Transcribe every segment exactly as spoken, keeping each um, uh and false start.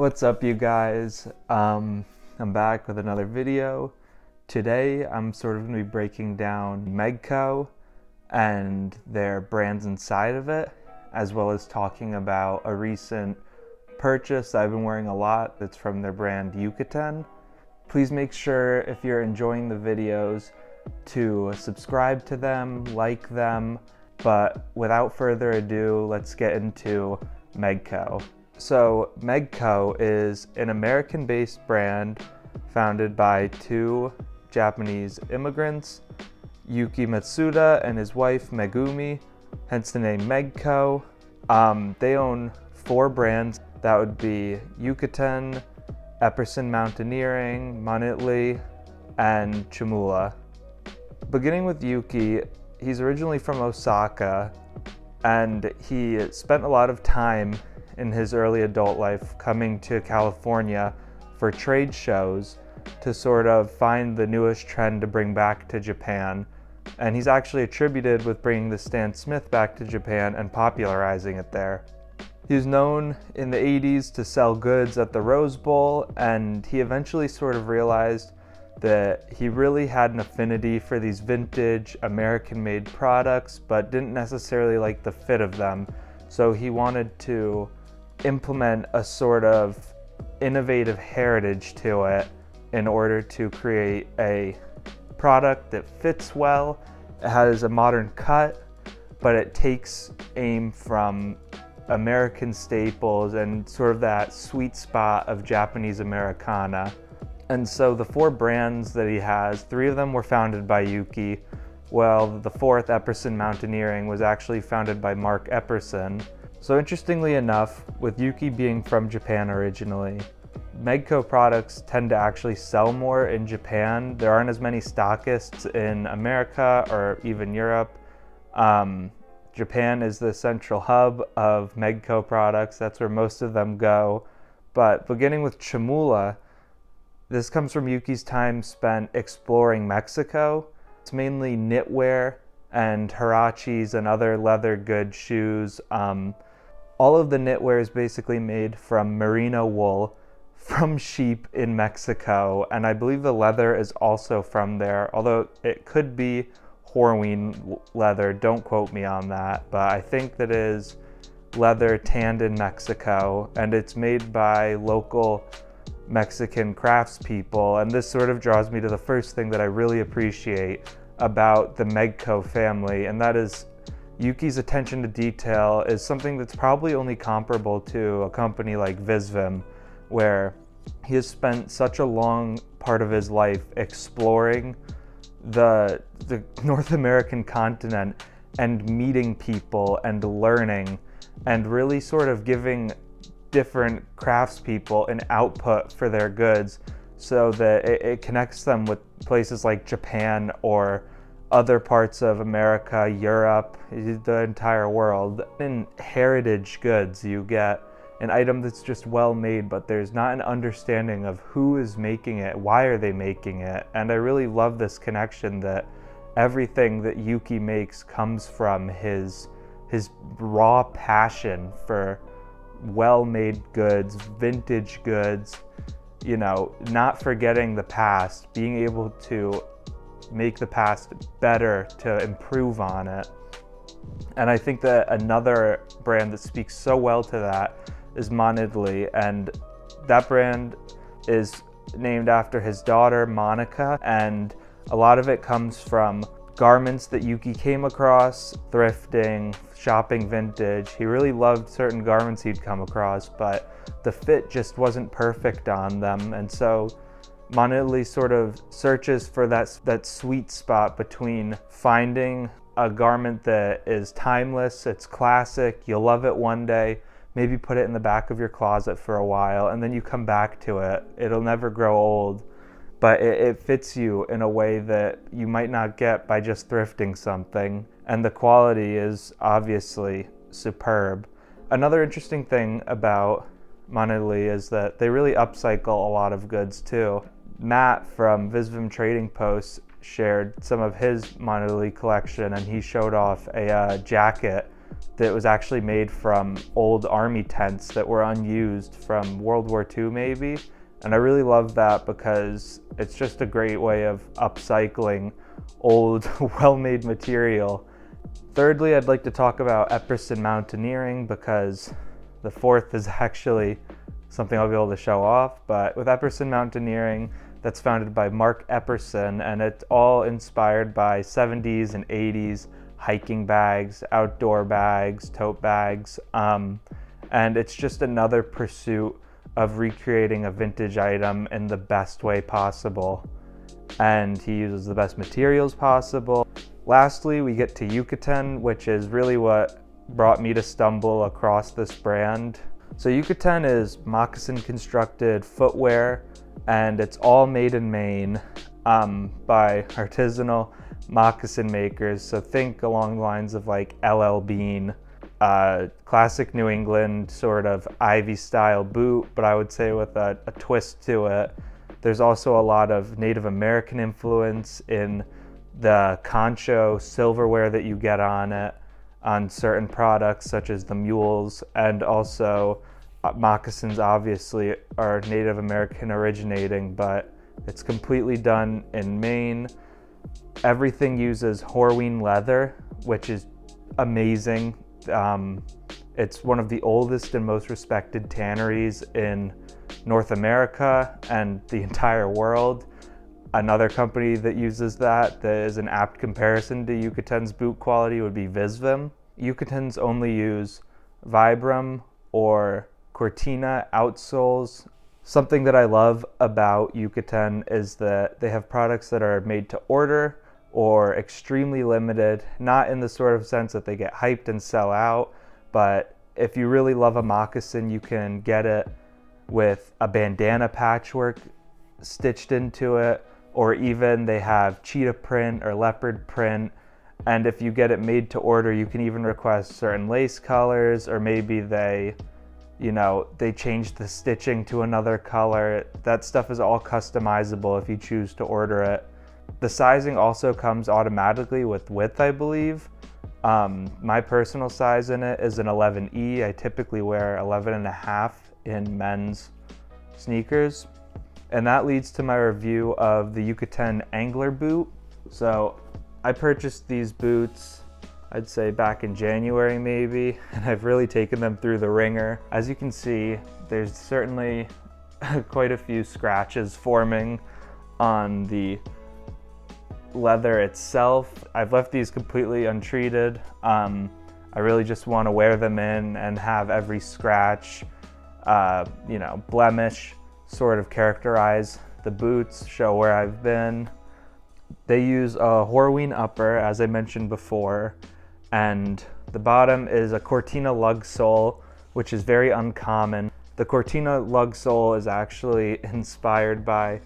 What's up, you guys? Um, I'm back with another video. Today, I'm sort of going to be breaking down Megco and their brands inside of it, as well as talking about a recent purchase I've been wearing a lot that's from their brand Yuketen. Please make sure, if you're enjoying the videos, to subscribe to them, like them, but without further ado, let's get into Megco. So Megco is an American-based brand founded by two Japanese immigrants, Yuki Matsuda and his wife Megumi, hence the name Megco. Um, they own four brands. That would be Yuketen, Epperson Mountaineering, Monitaly, and Chamula. Beginning with Yuki, he's originally from Osaka, and he spent a lot of time in his early adult life coming to California for trade shows to sort of find the newest trend to bring back to Japan. And he's actually attributed with bringing the Stan Smith back to Japan and popularizing it there. He was known in the eighties to sell goods at the Rose Bowl, and he eventually sort of realized that he really had an affinity for these vintage American-made products, but didn't necessarily like the fit of them. So he wanted to implement a sort of innovative heritage to it in order to create a product that fits well. It has a modern cut, but it takes aim from American staples and sort of that sweet spot of Japanese Americana. And so the four brands that he has, three of them were founded by Yuki, while the fourth, Epperson Mountaineering, was actually founded by Mark Epperson. So interestingly enough, with Yuki being from Japan originally, Megco products tend to actually sell more in Japan. There aren't as many stockists in America or even Europe. Um, Japan is the central hub of Megco products. That's where most of them go. But beginning with Chamula, this comes from Yuki's time spent exploring Mexico. It's mainly knitwear and hirachis and other leather goods, shoes. Um, all of the knitwear is basically made from merino wool from sheep in Mexico. And I believe the leather is also from there, although it could be Horween leather. Don't quote me on that, but I think that is leather tanned in Mexico, and it's made by local Mexican craftspeople. And this sort of draws me to the first thing that I really appreciate about the Megco family, and that is Yuki's attention to detail is something that's probably only comparable to a company like Visvim, where he has spent such a long part of his life exploring the, the North American continent and meeting people and learning and really sort of giving different craftspeople and output for their goods so that it, it connects them with places like Japan or other parts of America, Europe, the entire world. In heritage goods, you get an item that's just well made, but there's not an understanding of who is making it, why are they making it. And I really love this connection that everything that Yuki makes comes from his, his raw passion for well-made goods, vintage goods, you know, not forgetting the past, being able to make the past better, to improve on it. And I think that another brand that speaks so well to that is Monitaly, and that brand is named after his daughter, Monica, and a lot of it comes from garments that Yuki came across, thrifting, shopping vintage. He really loved certain garments he'd come across, but the fit just wasn't perfect on them. And so Monitaly sort of searches for that, that sweet spot between finding a garment that is timeless, it's classic, you'll love it one day, maybe put it in the back of your closet for a while, and then you come back to it. It'll never grow old, but it, it fits you in a way that you might not get by just thrifting something. And the quality is obviously superb. Another interesting thing about Monitaly is that they really upcycle a lot of goods too. Matt from Visvim Trading Post shared some of his Monitaly collection, and he showed off a uh, jacket that was actually made from old army tents that were unused from World War Two maybe. And I really love that because it's just a great way of upcycling old, well-made material. Thirdly, I'd like to talk about Epperson Mountaineering because the fourth is actually something I'll be able to show off. But with Epperson Mountaineering, that's founded by Mark Epperson, and it's all inspired by seventies and eighties hiking bags, outdoor bags, tote bags. Um, and it's just another pursuit of recreating a vintage item in the best way possible. And he uses the best materials possible. Lastly, we get to Yuketen, which is really what brought me to stumble across this brand. So Yuketen is moccasin constructed footwear, and it's all made in Maine um, by artisanal moccasin makers. So think along the lines of like L L Bean, uh, classic New England sort of Ivy style boot, but I would say with a, a twist to it. There's also a lot of Native American influence in the concho silverware that you get on it, on certain products such as the mules, and also uh, moccasins obviously are Native American originating, but it's completely done in Maine. Everything uses Horween leather, which is amazing. Um, it's one of the oldest and most respected tanneries in North America and the entire world. Another company that uses that, that is an apt comparison to Yuketen's boot quality, would be Visvim. Yuketen's only use Vibram or Cortina outsoles. Something that I love about Yuketen is that they have products that are made to order or extremely limited, not in the sort of sense that they get hyped and sell out, but if you really love a moccasin, you can get it with a bandana patchwork stitched into it, or even they have cheetah print or leopard print. And if you get it made to order, you can even request certain lace colors, or maybe they you know, they changed the stitching to another color. That stuff is all customizable if you choose to order it. The sizing also comes automatically with width, I believe. Um, my personal size in it is an eleven E. I typically wear eleven and a half in men's sneakers. And that leads to my review of the Yuketen Angler boot. So I purchased these boots, I'd say back in January maybe, and I've really taken them through the ringer. As you can see, there's certainly quite a few scratches forming on the leather itself. I've left these completely untreated. Um, I really just want to wear them in and have every scratch, uh, you know, blemish sort of characterize the boots, show where I've been. They use a Horween upper, as I mentioned before, and the bottom is a Cortina lug sole, which is very uncommon. The Cortina lug sole is actually inspired by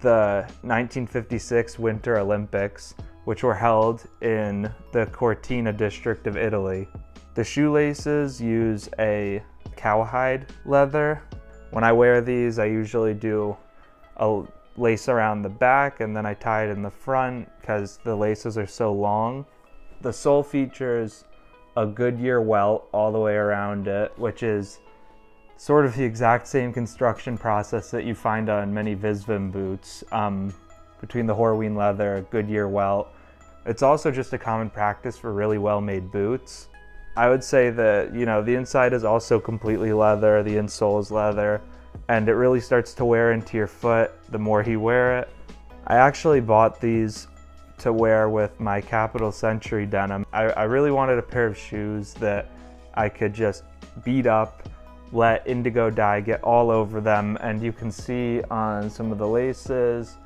the nineteen fifty-six Winter Olympics, which were held in the Cortina district of Italy. The shoelaces use a cowhide leather. When I wear these, I usually do a lace around the back and then I tie it in the front because the laces are so long. The sole features a Goodyear welt all the way around it, which is sort of the exact same construction process that you find on many Visvim boots, um, between the Horween leather, Goodyear welt. It's also just a common practice for really well-made boots. I would say that, you know, the inside is also completely leather, the insole is leather, and it really starts to wear into your foot the more you wear it. I actually bought these to wear with my Capital Century denim. I, I really wanted a pair of shoes that I could just beat up, let indigo dye get all over them, and you can see on some of the laces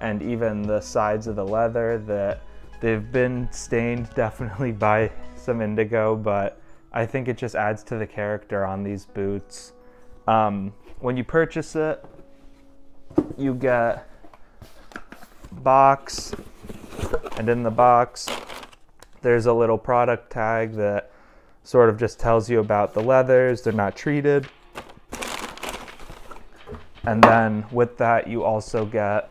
and even the sides of the leather that they've been stained definitely by some indigo, but I think it just adds to the character on these boots. Um, when you purchase it, you get box, and in the box there's a little product tag that sort of just tells you about the leathers, they're not treated. And then with that you also get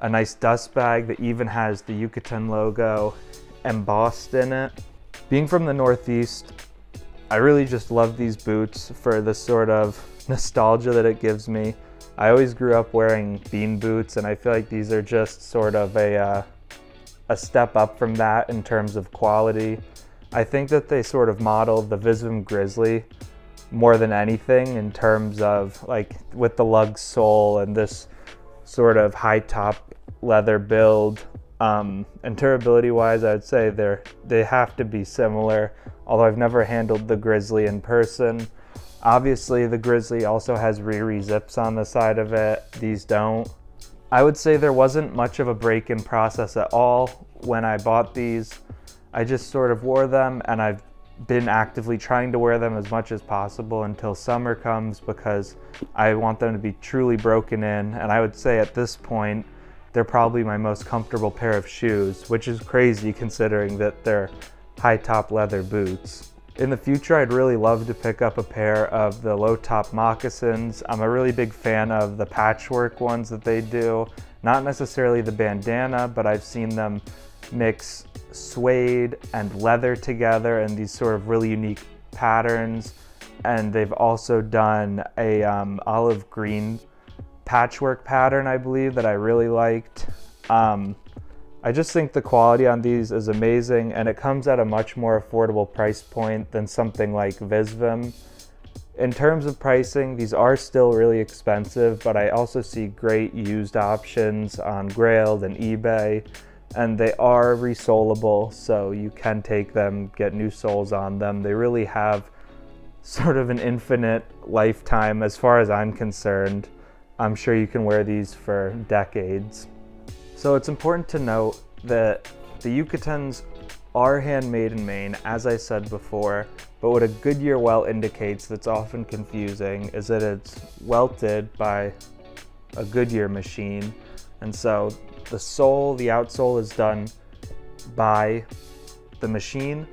a nice dust bag that even has the Yuketen logo embossed in it. Being from the Northeast, I really just love these boots for the sort of nostalgia that it gives me. I always grew up wearing bean boots, and I feel like these are just sort of a, uh, a step up from that in terms of quality. I think that they sort of model the Visvim Grizzly more than anything in terms of, like, with the lug sole and this sort of high top leather build. Um, and durability wise, I'd say they're, they have to be similar, although I've never handled the Grizzly in person. Obviously the Grizzly also has Riri zips on the side of it. These don't. I would say there wasn't much of a break in process at all when I bought these. I just sort of wore them, and I've been actively trying to wear them as much as possible until summer comes, because I want them to be truly broken in. And I would say at this point, they're probably my most comfortable pair of shoes, which is crazy considering that they're high top leather boots. In the future, I'd really love to pick up a pair of the low top moccasins. I'm a really big fan of the patchwork ones that they do. Not necessarily the bandana, but I've seen them mix suede and leather together in these sort of really unique patterns. And they've also done a um, olive green patchwork pattern, I believe, that I really liked. Um, I just think the quality on these is amazing, and it comes at a much more affordable price point than something like Visvim. In terms of pricing, these are still really expensive, but I also see great used options on Grailed and eBay, and they are resolable, so you can take them, get new soles on them. They really have sort of an infinite lifetime as far as I'm concerned. I'm sure you can wear these for decades. So it's important to note that the Yuketens are handmade in Maine, as I said before, but what a Goodyear welt indicates that's often confusing is that it's welted by a Goodyear machine. And so the sole, the outsole is done by the machine,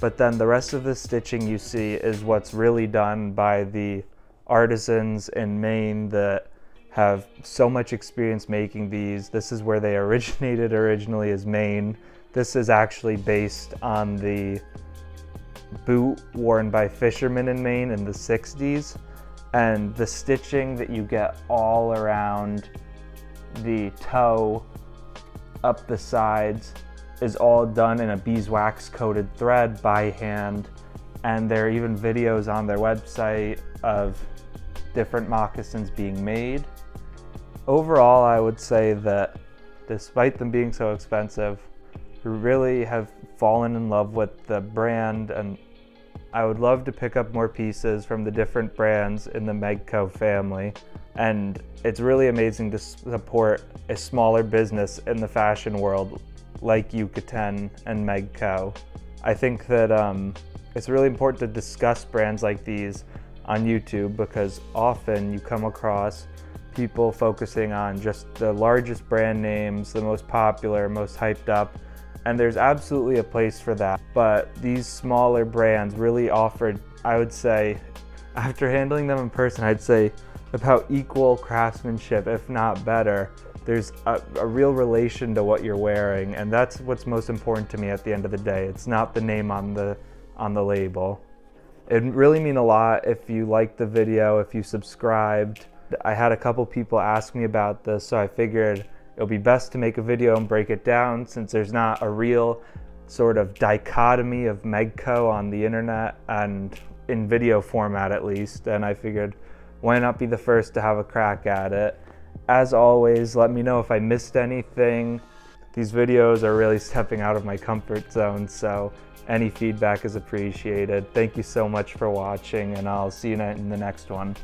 but then the rest of the stitching you see is what's really done by the artisans in Maine that have so much experience making these. This is where they originated originally is Maine. This is actually based on the boot worn by fishermen in Maine in the sixties. And the stitching that you get all around the toe, up the sides, is all done in a beeswax coated thread by hand. And there are even videos on their website of different moccasins being made. Overall, I would say that despite them being so expensive, we really have fallen in love with the brand, and I would love to pick up more pieces from the different brands in the Megco family. And it's really amazing to support a smaller business in the fashion world like Yuketen and Megco. I think that um, it's really important to discuss brands like these on YouTube, because often you come across people focusing on just the largest brand names, the most popular, most hyped up, and there's absolutely a place for that. But these smaller brands really offered, I would say, after handling them in person, I'd say about equal craftsmanship, if not better. There's a, a real relation to what you're wearing, and that's what's most important to me at the end of the day. It's not the name on the, on the label. It'd really mean a lot if you liked the video, if you subscribed. I had a couple people ask me about this, so I figured it'll be best to make a video and break it down, since there's not a real sort of dichotomy of Megco on the internet, and in video format at least, and I figured why not be the first to have a crack at it. As always, let me know if I missed anything. These videos are really stepping out of my comfort zone, so any feedback is appreciated. Thank you so much for watching, and I'll see you in the next one.